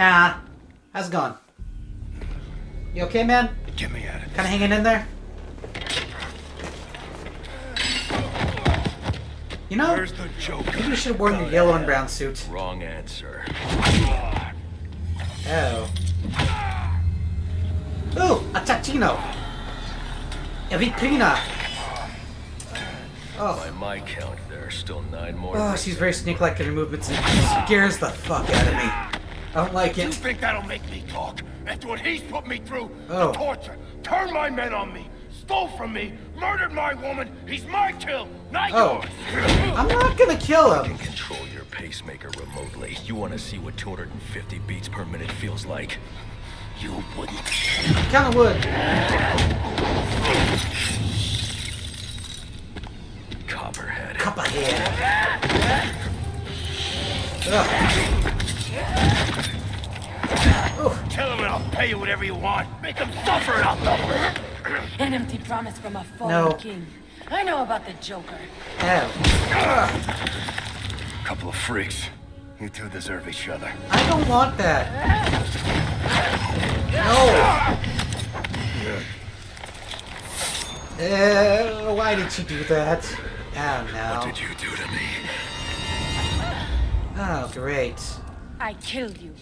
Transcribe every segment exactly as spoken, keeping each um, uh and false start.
Nah. How's it going? You okay, man? Get me out of this. Kinda hanging in there? You know, where's the Joker? Maybe you should have worn your yellow and brown suit. Wrong answer. Oh. Ooh, a Tatino. A Vitrina. Oh. By my count, there are still nine more. Oh, she's very snake-like in her movements and scares the fuck out of me. I don't like it. You think that'll make me talk? After what he's put me through, oh. The torture, turned my men on me, stole from me, murdered my woman. He's my kill, not oh. yours. I'm not gonna kill him. I can control your pacemaker remotely. You want to see what two hundred fifty beats per minute feels like? You wouldn't. Kind of would. Copperhead. Copperhead. Ugh. Tell him and I'll pay you whatever you want. Make him suffer and I'll suffer. An empty promise from a fallen no. king. I know about the Joker. Oh. Couple of freaks. You two deserve each other. I don't want that. No. Yeah. Uh, why did you do that? Oh no. What did you do to me? Oh, great. I killed you.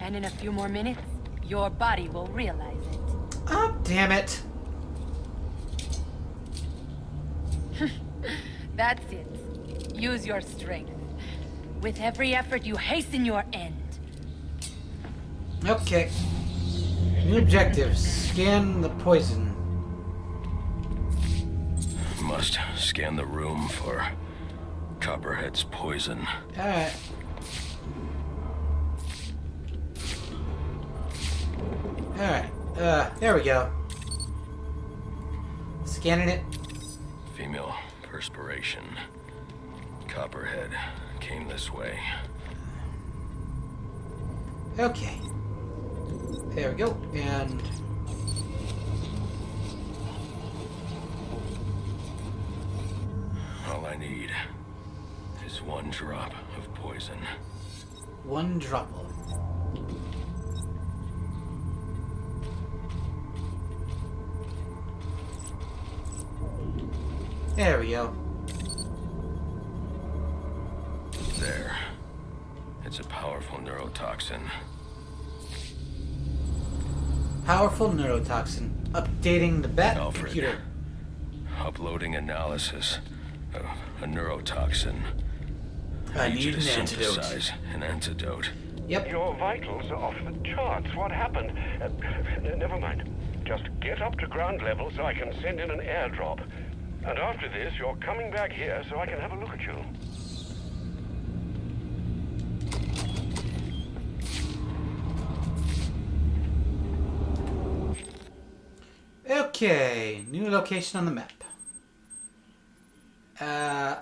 And in a few more minutes, your body will realize it. Oh, damn it. That's it. Use your strength. With every effort, you hasten your end. Okay. New objective. Scan the poison. Must scan the room for Copperhead's poison. Alright. Alright. Uh, there we go. Scanning it. Female perspiration. Copperhead came this way. Okay. There we go. And all I need is one drop of poison. One dropple. There we go. There. It's a powerful neurotoxin. Powerful neurotoxin. Updating the bat Alfred, computer. Uploading analysis of a neurotoxin. I, I need, need you to an synthesize antidote. an antidote. Yep. Your vitals are off the charts. What happened? Uh, never mind. Just get up to ground level so I can send in an airdrop. And after this, you're coming back here so I can have a look at you. Okay, new location on the map. Uh...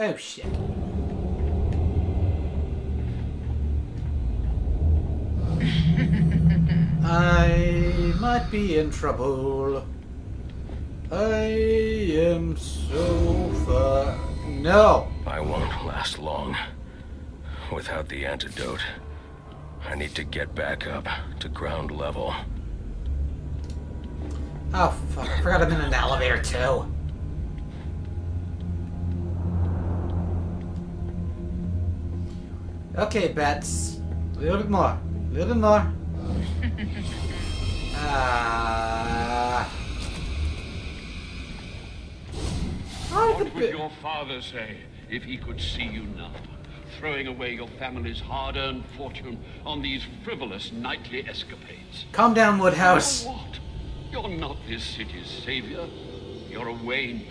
Oh, shit. I might be in trouble. I am so far... No! I won't last long. Without the antidote, I need to get back up to ground level. Oh, fuck. I forgot I'm in an elevator, too. Okay, bats. A little bit more. A little bit more. Ah... uh... What would your father say if he could see you now, throwing away your family's hard-earned fortune on these frivolous nightly escapades? Calm down, Woodhouse. You're what? You're not this city's savior. You're a Wayne,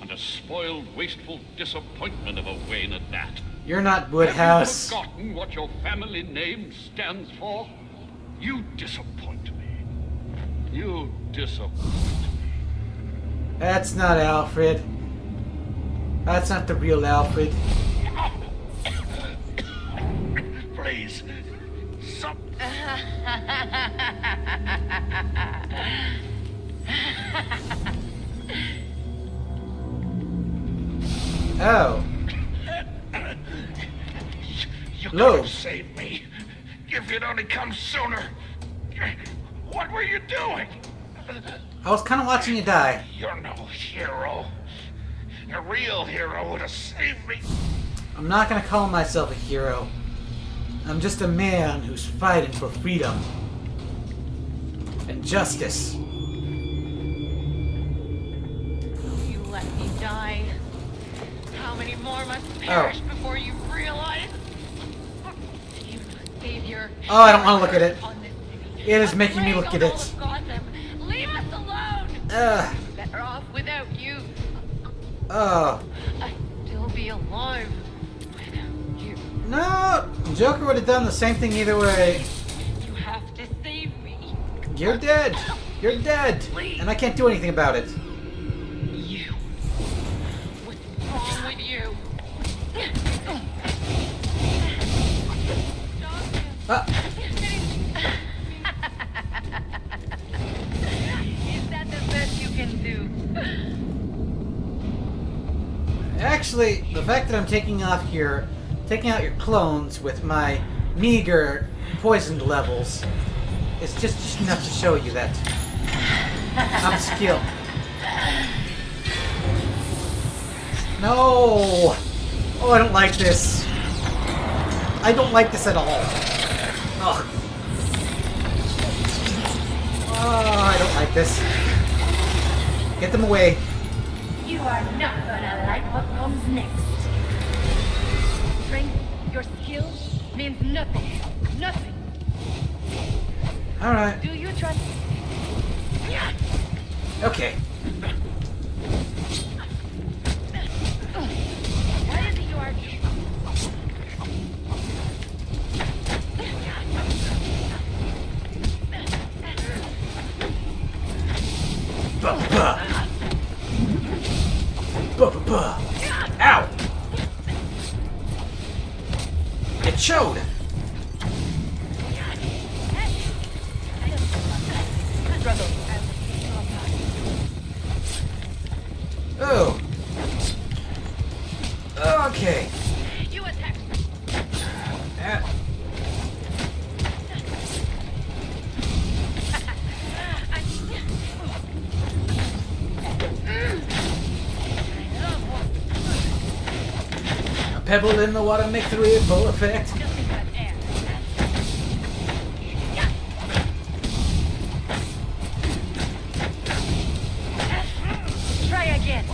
and a spoiled, wasteful disappointment of a Wayne at that. You're not Woodhouse. Have you forgotten what your family name stands for? You disappoint me. You disappoint me. That's not Alfred. That's not the real Alfred. Please. Stop. Oh. You, you could have saved me. If you'd only come sooner. What were you doing? I was kind of watching you die. You're no hero. A real hero would have saved me. I'm not going to call myself a hero. I'm just a man who's fighting for freedom and justice. You let me die. How many more must perish oh. before you realize? You savior. Oh, I don't want to look at it. It is making me look at it. Leave us alone. Ugh. Better off without you. Oh. I'd still be alive without you. No, Joker would have done the same thing either way. You have to save me. You're dead. You're dead. Please. And I can't do anything about it. You. What's wrong with you? Stop him. Uh. Actually, the fact that I'm taking off your, taking out your clones with my meager poisoned levels is just, just enough to show you that I'm skilled. No! Oh, I don't like this. I don't like this at all. Ugh. Oh, I don't like this. Get them away. You are not gonna like what comes next. Strength, your skill means nothing. Nothing. Alright. Do you trust me? Okay. Why is it you are buh, buh. Ow! It showed! Oh! Okay. You attack. Ah. Pebble in the water make the ripple effect. Try again.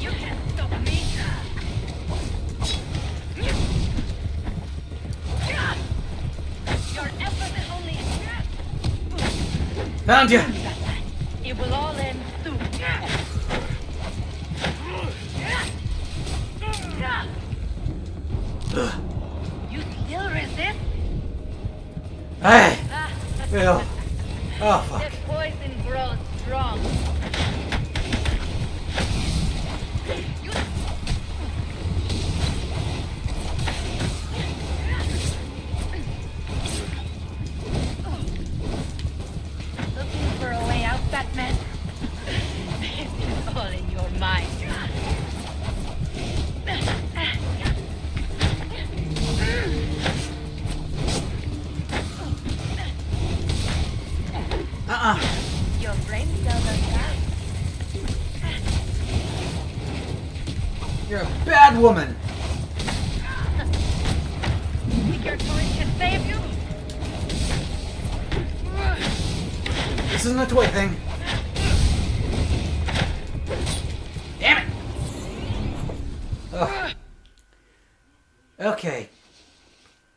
You can't stop me. Your effort is only a trap. Found you. Woman. This isn't a toy thing. Damn it! Ugh. Okay.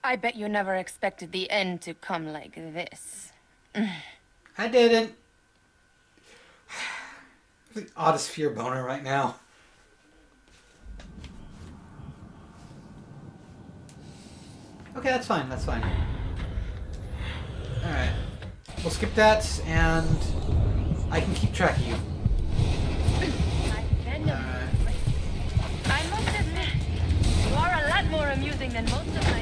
I bet you never expected the end to come like this. I didn't. The oddest fear boner right now. Okay, that's fine, that's fine. Alright. We'll skip that, and I can keep track of you. Alright. I must admit, you are a lot more amusing than most of my...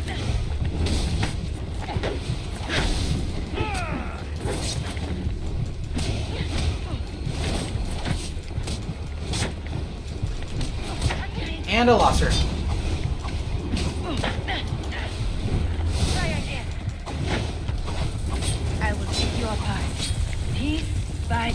And a loser. Try again. I will take you apart. Peace by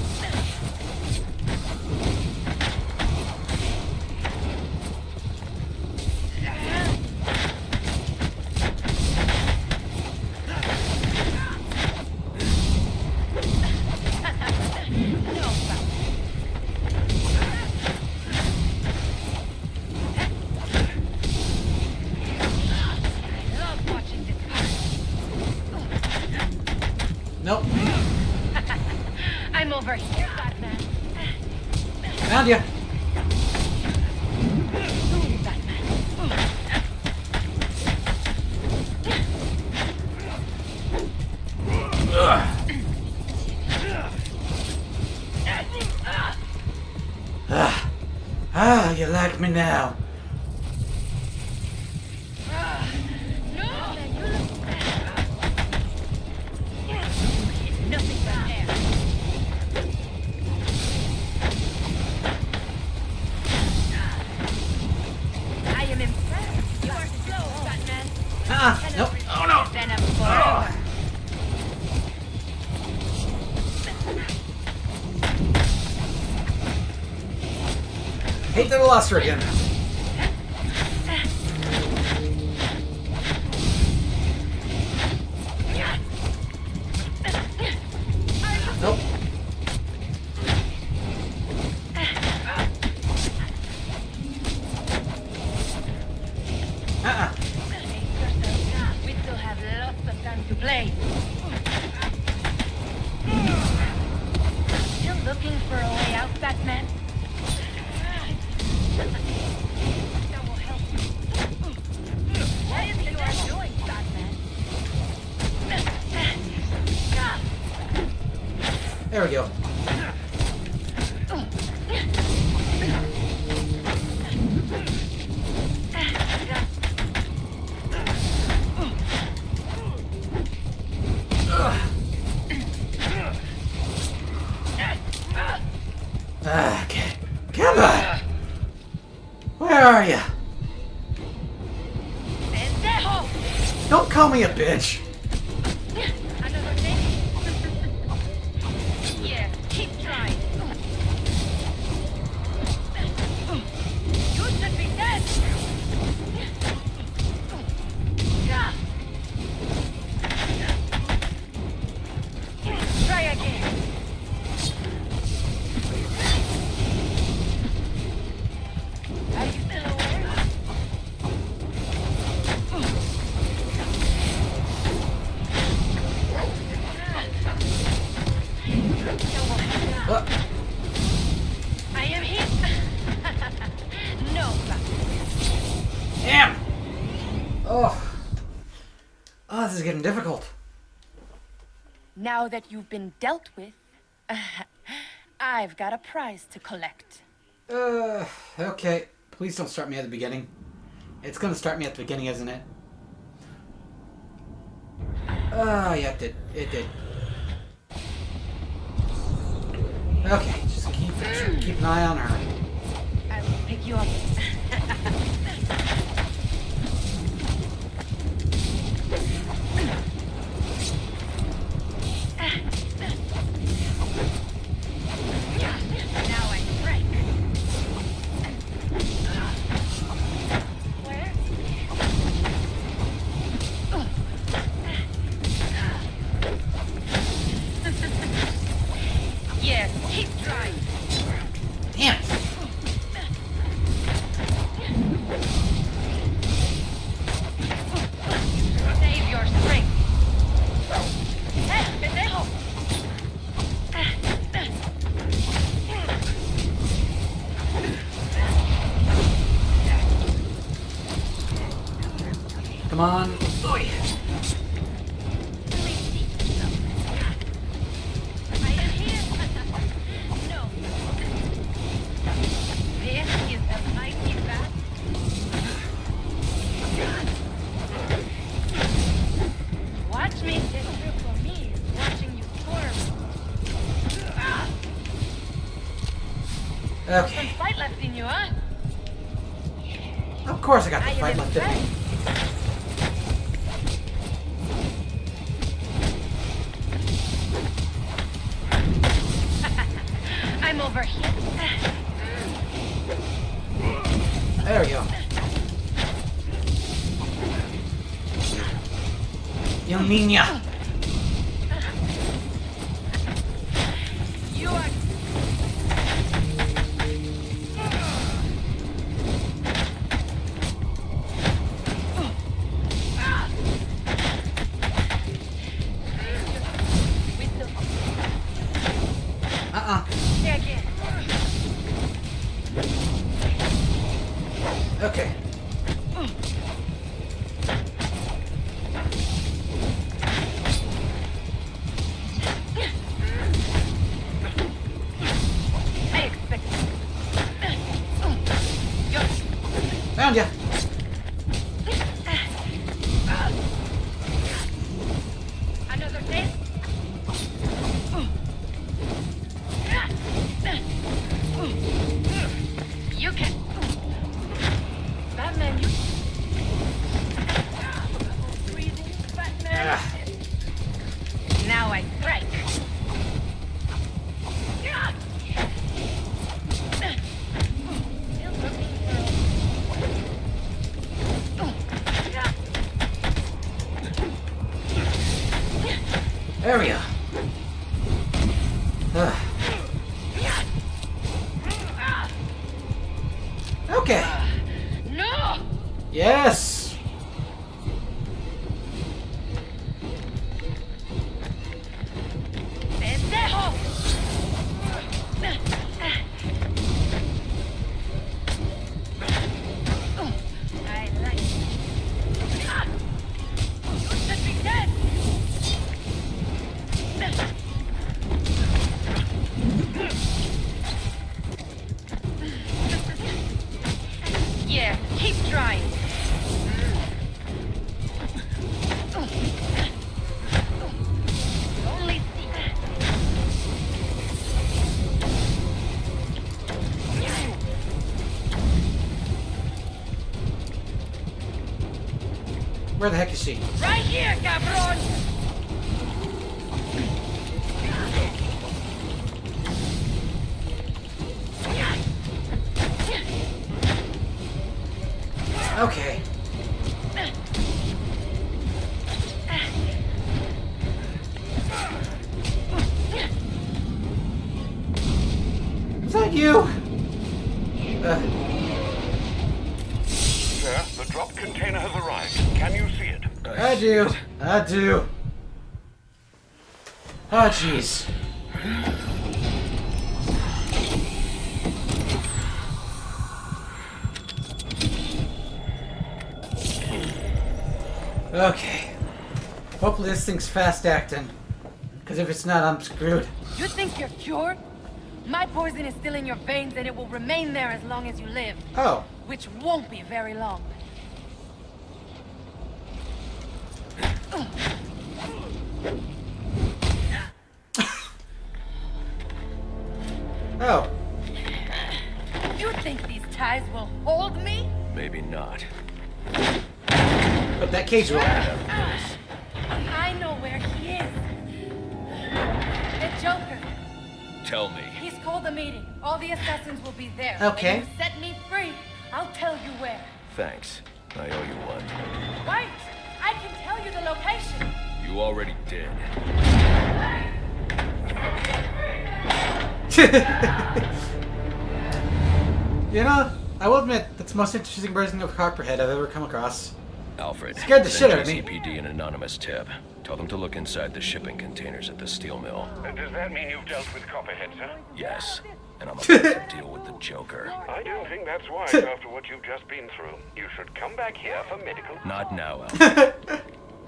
me now. Luster again. Nope. Uh-uh. We still have lots of time to play. Still looking for a way out, Batman? There we go. Getting difficult. Now that you've been dealt with, uh, I've got a prize to collect. Uh, okay. Please don't start me at the beginning. It's gonna start me at the beginning, isn't it? Ah, uh, yeah, it did. It did. Okay, just keep keep an eye on her. I will pick you up. Come on. Oy. Okay. Some fight left in you, huh? Of course I got the fight left in me. I'm over here. There we go. Yo, niña. Where the heck is she? Right here, cabron! Okay. Is that you? Uh. Sir, the drop container has arrived. Can you see it? I do. I do. Ah, oh, jeez. Okay. Hopefully this thing's fast acting. Because if it's not, I'm screwed. You think you're cured? My poison is still in your veins and it will remain there as long as you live. Oh. Which won't be very long. Oh. You think these ties will hold me? Maybe not. But that cage will. I know where he is. The Joker. Tell me. He's called a meeting. All the assassins will be there. Okay. If you set me free, I'll tell you where. Thanks. I owe you one. Wait! I can tell you the location. You already did. You know, I will admit that's the most interesting version of Copperhead I've ever come across. Alfred, scared the shit out of me. C P D an anonymous tip. Tell them to look inside the shipping containers at the steel mill. Uh, does that mean you've dealt with Copperhead, sir? Yes, and I'm about to deal with the Joker. I don't think that's wise after what you've just been through. You should come back here for medical. Not now, Alfred.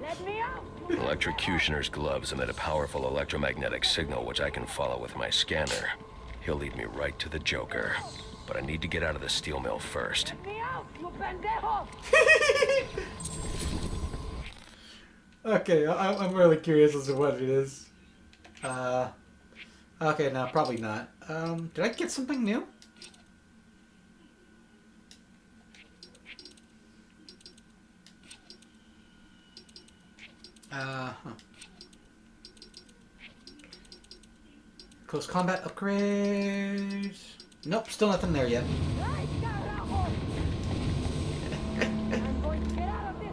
Let me out. Electrocutioner's gloves emit a powerful electromagnetic signal which I can follow with my scanner. He'll lead me right to the Joker. But I need to get out of the steel mill first. Let me out, you pendejo! Okay, I, I'm really curious as to what it is. Uh, okay, no, probably not. Um, did I get something new? Uh huh. Close combat upgrades. Nope, still nothing there yet. Nice job, Alfred. I'm going to get out of this,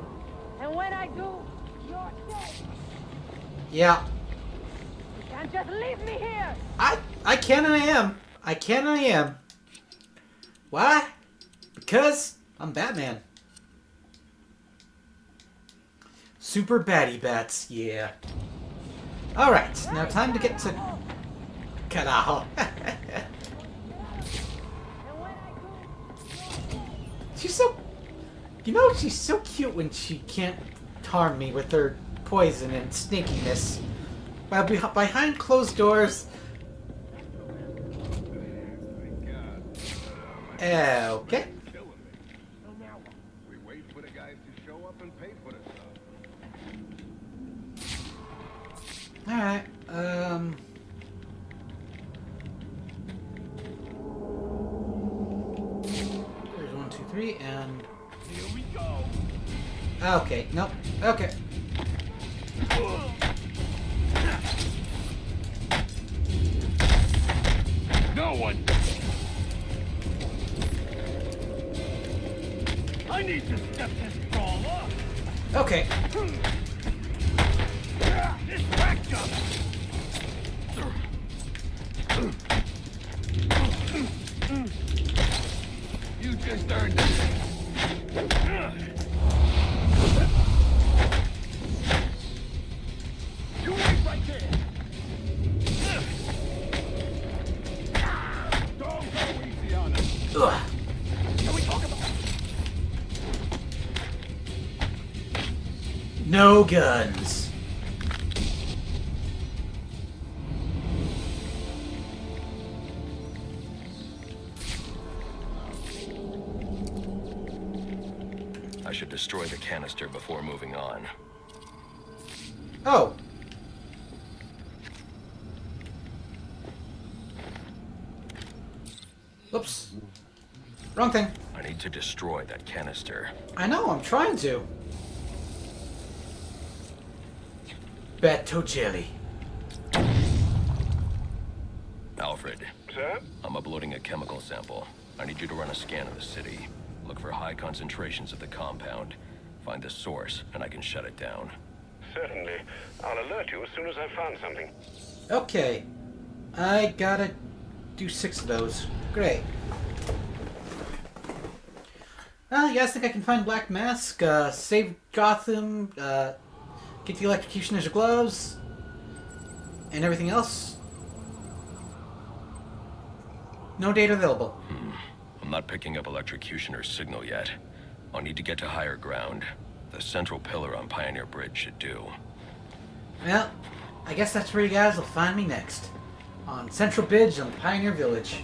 and when I do, you're dead. Yeah. You can't just leave me here. I I can and I am. I can and I am. Why? Because I'm Batman. Super batty bats, yeah. Alright, now time to get to... Carajo. She's so... You know, she's so cute when she can't harm me with her poison and sneakiness. While behind closed doors... Okay. Alright, um... there's one, two, three, and... Here we go! Okay, nope, okay. No one! I need to step this ball up! Okay. This back jump. You just earned it. You wait right there. Don't go easy on us. Can we talk about no guns? Destroy the canister before moving on. Oh. Oops. Wrong thing. I need to destroy that canister. I know, I'm trying to. Beto jelly. Alfred. Sir? I'm uploading a chemical sample. I need you to run a scan of the city. Look for high concentrations of the compound. Find the source, and I can shut it down. Certainly. I'll alert you as soon as I've found something. Okay. I gotta do six of those. Great. Well, you guys think I can find Black Mask, uh, save Gotham, uh, get the electrocutioner's gloves, and everything else? No data available. Hmm. I'm not picking up electrocutioner's signal yet. I'll need to get to higher ground. The central pillar on Pioneer Bridge should do. Well, I guess that's where you guys will find me next. On Central Bridge on Pioneer Village.